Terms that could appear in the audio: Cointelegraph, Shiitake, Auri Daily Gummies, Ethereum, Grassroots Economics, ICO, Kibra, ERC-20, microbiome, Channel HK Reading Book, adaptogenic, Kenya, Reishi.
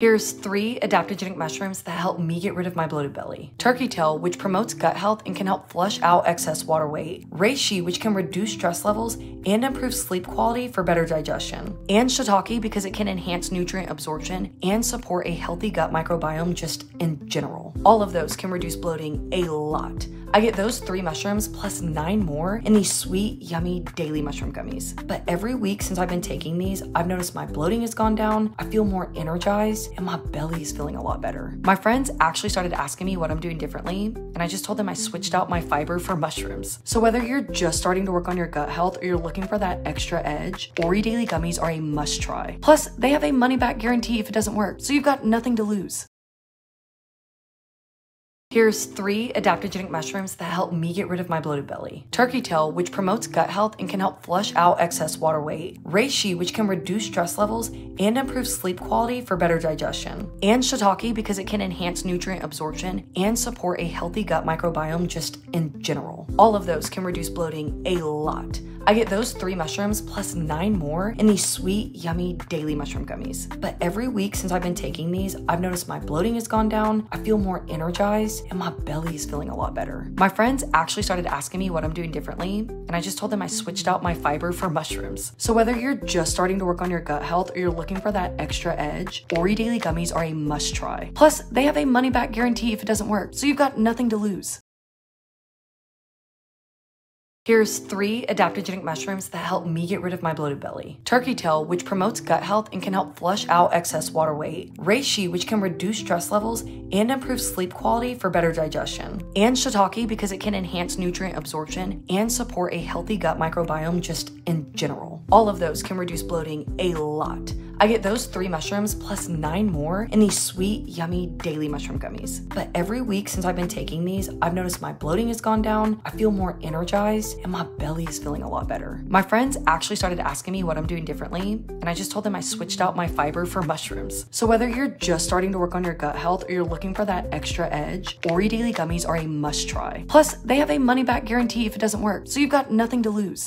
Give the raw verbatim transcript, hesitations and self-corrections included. Here's three adaptogenic mushrooms that help me get rid of my bloated belly. Turkey tail, which promotes gut health and can help flush out excess water weight. Reishi, which can reduce stress levels and improve sleep quality for better digestion. And shiitake, because it can enhance nutrient absorption and support a healthy gut microbiome just in general. All of those can reduce bloating a lot. I get those three mushrooms plus nine more in these sweet, yummy daily mushroom gummies. But every week since I've been taking these, I've noticed my bloating has gone down, I feel more energized, and my belly is feeling a lot better. My friends actually started asking me what I'm doing differently, and I just told them I switched out my fiber for mushrooms. So whether you're just starting to work on your gut health or you're looking for that extra edge, Auri Daily Gummies are a must try. Plus, they have a money-back guarantee if it doesn't work, so you've got nothing to lose. Here's three adaptogenic mushrooms that help me get rid of my bloated belly. Turkey tail, which promotes gut health and can help flush out excess water weight. Reishi, which can reduce stress levels and improve sleep quality for better digestion. And shiitake, because it can enhance nutrient absorption and support a healthy gut microbiome just in general. All of those can reduce bloating a lot. I get those three mushrooms plus nine more in these sweet, yummy daily mushroom gummies. But every week since I've been taking these, I've noticed my bloating has gone down, I feel more energized, and my belly is feeling a lot better. My friends actually started asking me what I'm doing differently, and I just told them I switched out my fiber for mushrooms. So whether you're just starting to work on your gut health or you're looking for that extra edge, Auri Daily Gummies are a must try. Plus, they have a money-back guarantee if it doesn't work, so you've got nothing to lose. Here's three adaptogenic mushrooms that help me get rid of my bloated belly. Turkey tail, which promotes gut health and can help flush out excess water weight. Reishi, which can reduce stress levels and improve sleep quality for better digestion. And shiitake, because it can enhance nutrient absorption and support a healthy gut microbiome just in general. All of those can reduce bloating a lot. I get those three mushrooms plus nine more in these sweet, yummy daily mushroom gummies. But every week since I've been taking these, I've noticed my bloating has gone down, I feel more energized, and my belly is feeling a lot better. My friends actually started asking me what I'm doing differently, and I just told them I switched out my fiber for mushrooms. So whether you're just starting to work on your gut health or you're looking for that extra edge, Auri Daily Gummies are a must try. Plus, they have a money-back guarantee if it doesn't work, so you've got nothing to lose.